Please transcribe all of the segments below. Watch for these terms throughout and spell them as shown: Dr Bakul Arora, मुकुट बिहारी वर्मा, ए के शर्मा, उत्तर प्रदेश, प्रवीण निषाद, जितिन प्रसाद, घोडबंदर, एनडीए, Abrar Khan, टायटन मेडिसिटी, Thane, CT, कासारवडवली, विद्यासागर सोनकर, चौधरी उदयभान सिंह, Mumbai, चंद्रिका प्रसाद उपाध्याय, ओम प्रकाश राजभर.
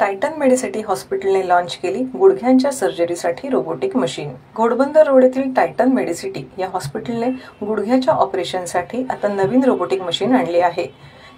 टायटन मेडिसिटी हॉस्पिटलने लॉन्च केली गुडघ्यांच्या सर्जरीसाठी रोबोटिक मशीन। घोडबंदर रोड येथील टायटन मेडिसिटी या हॉस्पिटलने गुडघ्याच्या ऑपरेशनसाठी आता नवीन रोबोटिक मशीन आणली आहे।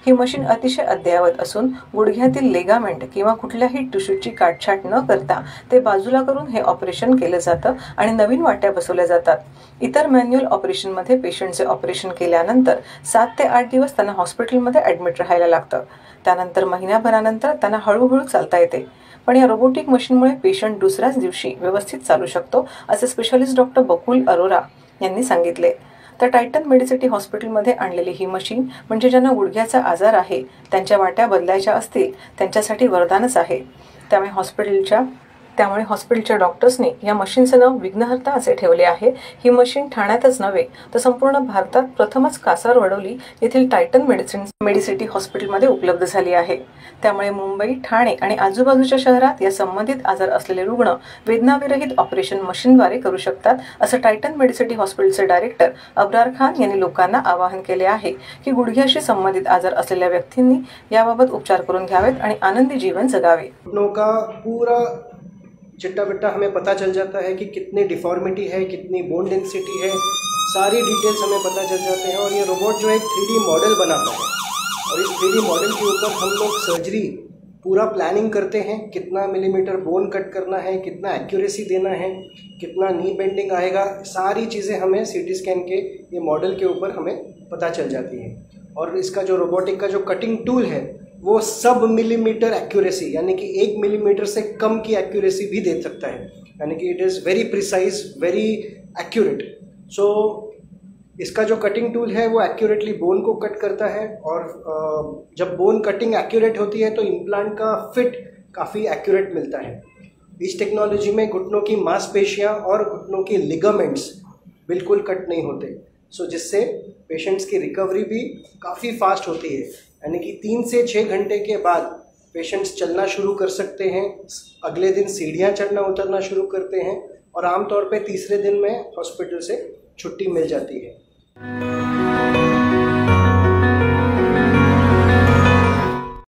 ही मशीन अतिशय अद्ययावत असून गुडघ्यातील लेगामेंट किंवा कुठल्याही टिश्यूची काटछाट न करता ते बाजूला करून हे ऑपरेशन केले जातं आणि नवीन वाट्या बसवल्या जातात। इतर मॅन्युअल ऑपरेशनमध्ये पेशंटचे ऑपरेशन केल्यानंतर 7 ते 8 दिवस त्यांना हॉस्पिटलमध्ये ॲडमिट राहायला लागतं। त्यानंतर महिनाभरानंतर त्यांना हळूहळू चालता येते, पण या रोबोटिक मशीनमुळे पेशंट दुसऱ्याच दिवशी व्यवस्थित चालू शकतो असे स्पेशालिस्ट डॉक्टर बकुल अरोरा यांनी सांगितले। तर टायटन मेडिसिटी हॉस्पिटलमध्ये आणलेली ही मशीन म्हणजे ज्यांना गुडघ्याचा आजार आहे, त्यांच्या वाट्या बदलायच्या असतील त्यांच्यासाठी वरदानच आहे। त्यामुळे हॉस्पिटलच्या डॉक्टर्सने या मशीनचं नाव विघ्नहर्ता असे ठेवले आहे। ही मशीन ठाण्यातच नव्हे तर संपूर्ण भारतात प्रथमच कासारवडवली येथील टायटन मेडिसिटी हॉस्पिटलमध्ये उपलब्ध झाली आहे। त्यामुळे मुंबई, ठाणे आणि आजूबाजूच्या शहरात या संबंधित आजार असलेले रुग्ण वेदनाविरहित ऑपरेशन मशीनद्वारे करू शकतात असं टायटन मेडिसिटी हॉस्पिटलचे डायरेक्टर अब्रार खान यांनी लोकांना आवाहन केले आहे की गुडघ्याशी संबंधित आजार असलेल्या व्यक्तींनी याबाबत उपचार करून घ्यावेत आणि आनंदी जीवन जगावे। चिट्टा बिट्टा हमें पता चल जाता है कि कितनी डिफॉर्मिटी है, कितनी बोन डेंसिटी है, सारी डिटेल्स हमें पता चल जाते हैं। और ये रोबोट जो है 3D मॉडल बनाता है और इस 3D मॉडल के ऊपर हम लोग सर्जरी पूरा प्लानिंग करते हैं। कितना मिलीमीटर बोन कट करना है, कितना एक्यूरेसी देना है, कितना नी बेंडिंग आएगा, सारी चीज़ें हमें CT स्कैन के ये मॉडल के ऊपर हमें पता चल जाती है। और इसका जो रोबोटिक का जो कटिंग टूल है वो सब मिलीमीटर एक्यूरेसी यानी कि 1 मिलीमीटर से कम की एक्यूरेसी भी दे सकता है, यानी कि it is very precise, very accurate. So इसका जो कटिंग टूल है वो एक्यूरेटली बोन को कट करता है और जब बोन कटिंग एक्यूरेट होती है तो इम्प्लांट का फिट काफ़ी एक्यूरेट मिलता है। इस टेक्नोलॉजी में घुटनों की मांसपेशियां और घुटनों की लिगामेंट्स बिल्कुल कट नहीं होते, सो जिससे पेशेंट्स की रिकवरी भी काफ़ी फास्ट होती है। यानी कि 3 से 6 घंटे के बाद पेशेंट्स चलना शुरू कर सकते हैं, अगले दिन सीढ़ियाँ चढ़ना उतरना शुरू करते हैं और आमतौर पे तीसरे दिन में हॉस्पिटल से छुट्टी मिल जाती है।